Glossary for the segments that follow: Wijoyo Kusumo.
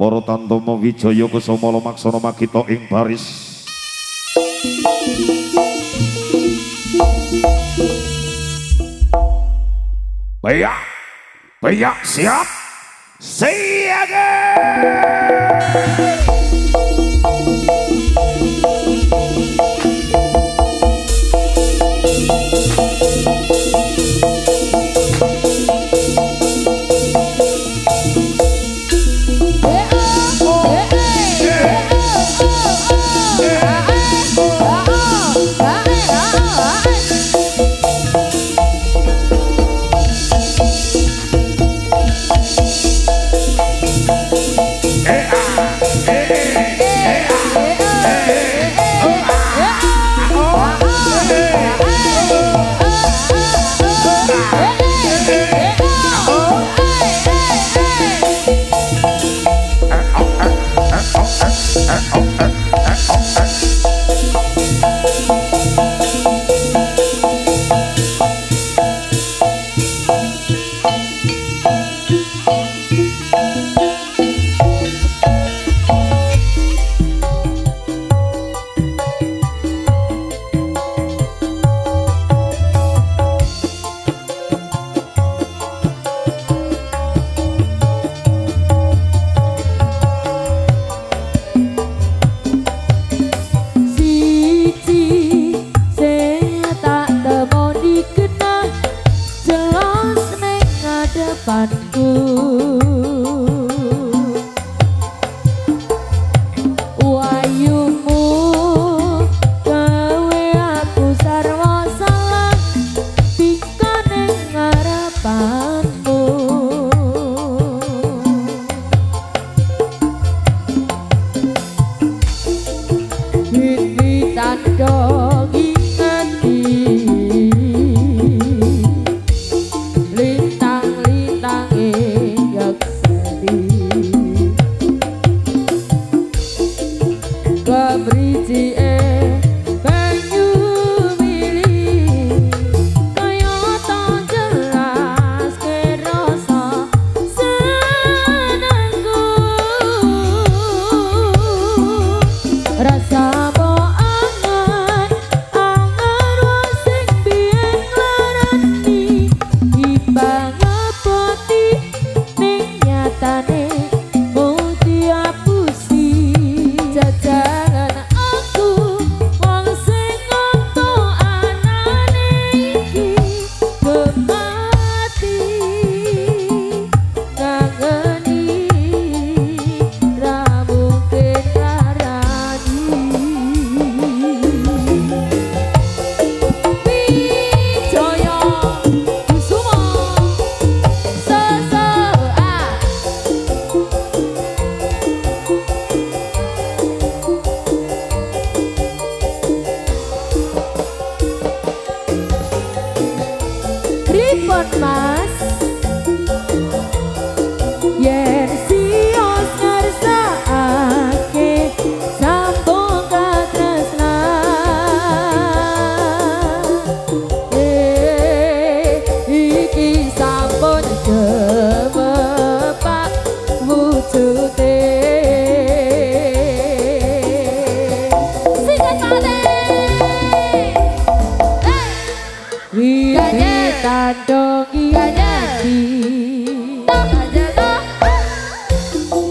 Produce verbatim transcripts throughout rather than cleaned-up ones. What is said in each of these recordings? Para tantama Wijoyo Kusumo laksana makita ing baris. Bayak, bayak siap, siaga.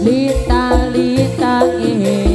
Lintang-lintang ini